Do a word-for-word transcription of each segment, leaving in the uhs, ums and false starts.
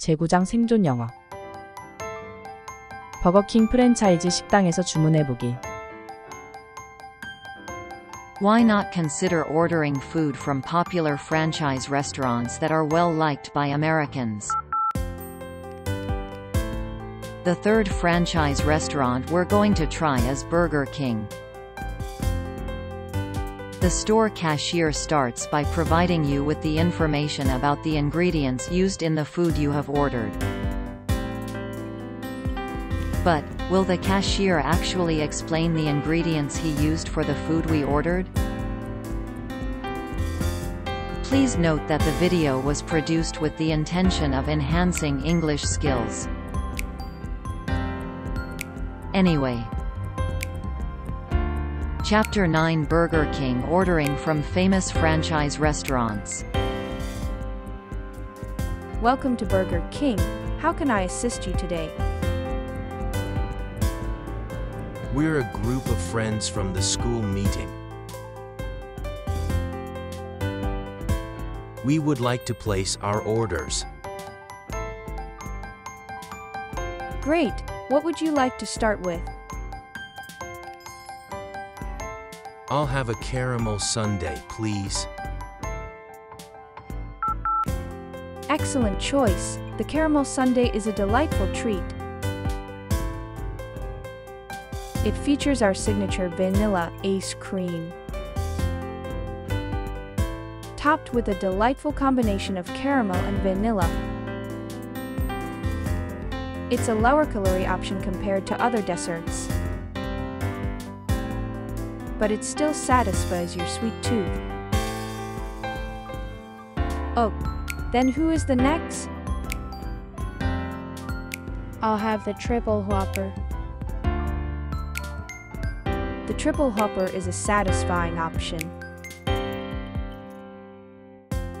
제구장 생존 영어. 버거킹 프랜차이즈 식당에서 주문해보기. Why not consider ordering food from popular franchise restaurants that are well liked by Americans? The third franchise restaurant we're going to try is Burger King. The store cashier starts by providing you with the information about the ingredients used in the food you have ordered. But, will the cashier actually explain the ingredients he used for the food we ordered? Please note that the video was produced with the intention of enhancing English skills. Anyway. Chapter nine Burger King ordering from famous franchise restaurants. Welcome to Burger King. How can I assist you today? We're a group of friends from the school meeting. We would like to place our orders. Great. What would you like to start with? I'll have a caramel sundae, please. Excellent choice. The caramel sundae is a delightful treat. It features our signature vanilla ice cream, topped with a delightful combination of caramel and vanilla. It's a lower calorie option compared to other desserts, but it still satisfies your sweet tooth. Oh, then who is the next? I'll have the Triple Whopper. The Triple Whopper is a satisfying option.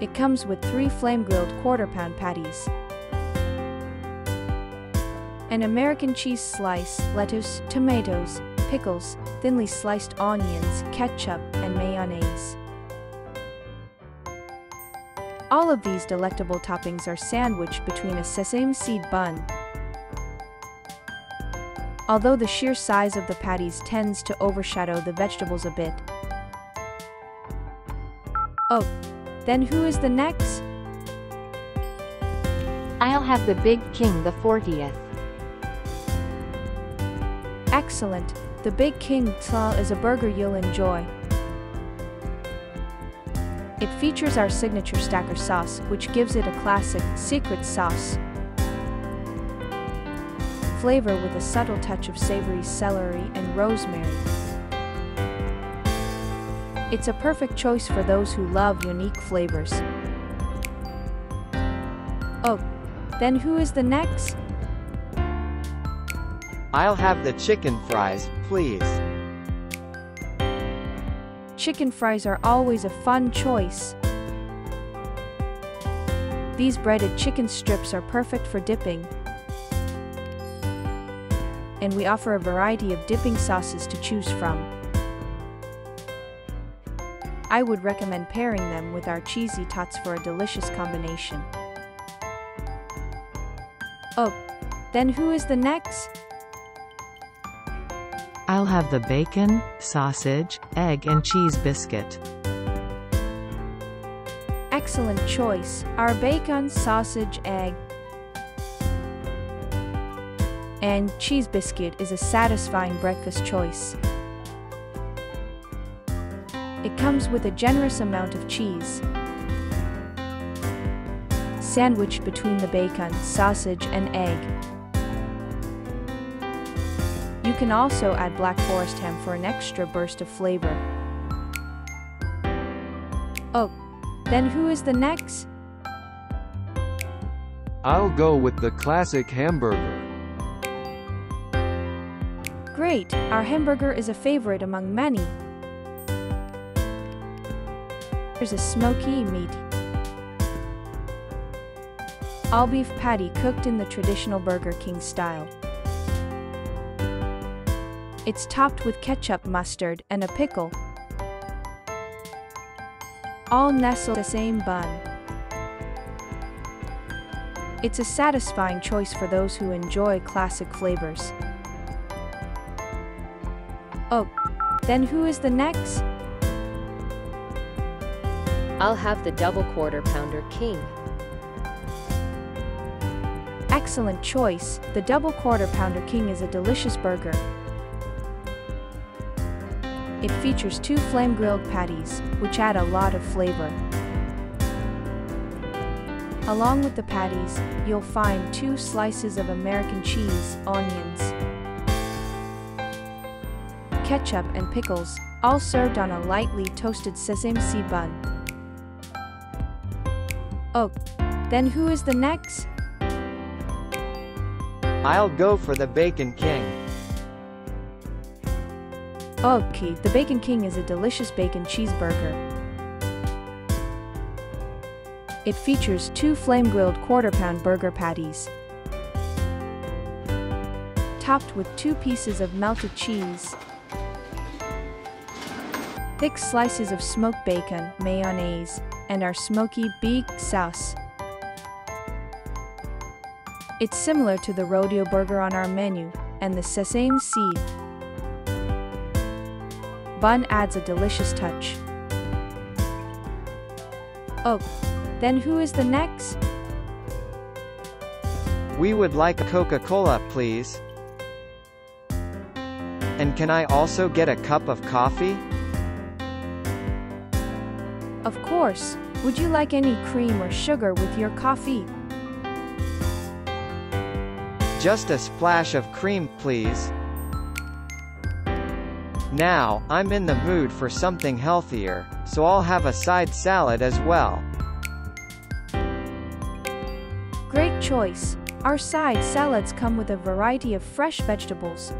It comes with three flame-grilled quarter-pound patties, an American cheese slice, lettuce, tomatoes, pickles, thinly sliced onions, ketchup, and mayonnaise. All of these delectable toppings are sandwiched between a sesame seed bun. Although the sheer size of the patties tends to overshadow the vegetables a bit. Oh, then who is the next? I'll have the Big King, the fortieth. Excellent. The Big King is a burger you'll enjoy. It features our signature stacker sauce, which gives it a classic, secret sauce flavor with a subtle touch of savory celery and rosemary. It's a perfect choice for those who love unique flavors. Oh, then who is the next? I'll have the chicken fries, please. Chicken fries are always a fun choice. These breaded chicken strips are perfect for dipping, and we offer a variety of dipping sauces to choose from. I would recommend pairing them with our cheesy tots for a delicious combination. Oh, then who is the next? I'll have the bacon, sausage, egg and cheese biscuit. Excellent choice. Our bacon, sausage, egg, and cheese biscuit is a satisfying breakfast choice. It comes with a generous amount of cheese, sandwiched between the bacon, sausage and egg. You can also add black forest ham for an extra burst of flavor. Oh, then who is the next? I'll go with the classic hamburger. Great! Our hamburger is a favorite among many. There's a smoky meat, all-beef patty cooked in the traditional Burger King style. It's topped with ketchup, mustard, and a pickle, all nestled in the same bun. It's a satisfying choice for those who enjoy classic flavors. Oh, then who is the next? I'll have the double quarter pounder king. Excellent choice, the double quarter pounder king is a delicious burger. It features two flame-grilled patties, which add a lot of flavor. Along with the patties, you'll find two slices of American cheese, onions, ketchup and pickles, all served on a lightly toasted sesame seed bun. Oh, then who is the next? I'll go for the Bacon King. Okay, the Bacon King is a delicious bacon cheeseburger. It features two flame-grilled quarter-pound burger patties, topped with two pieces of melted cheese, thick slices of smoked bacon, mayonnaise, and our smoky beef sauce. It's similar to the rodeo burger on our menu, and the sesame seed bun adds a delicious touch. Oh, then who is the next? We would like a Coca-Cola, please. And can I also get a cup of coffee? Of course, would you like any cream or sugar with your coffee? Just a splash of cream, please. Now, I'm in the mood for something healthier, so I'll have a side salad as well. Great choice. Our side salads come with a variety of fresh vegetables.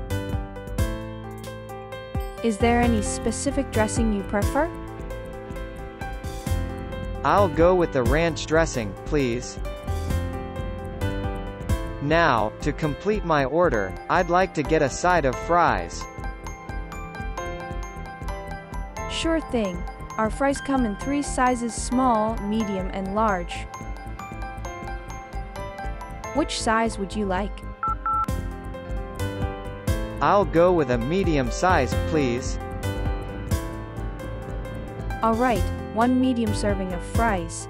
Is there any specific dressing you prefer? I'll go with the ranch dressing, please. Now, to complete my order, I'd like to get a side of fries. Sure thing. Our fries come in three sizes: small, medium, and large. Which size would you like? I'll go with a medium size, please. All right, one medium serving of fries.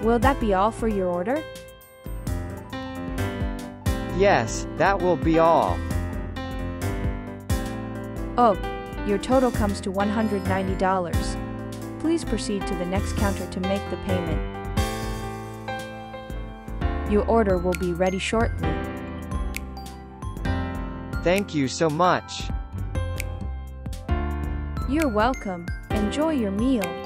Will that be all for your order? Yes, that will be all. Oh, your total comes to one hundred ninety dollars. Please proceed to the next counter to make the payment. Your order will be ready shortly. Thank you so much. You're welcome. Enjoy your meal.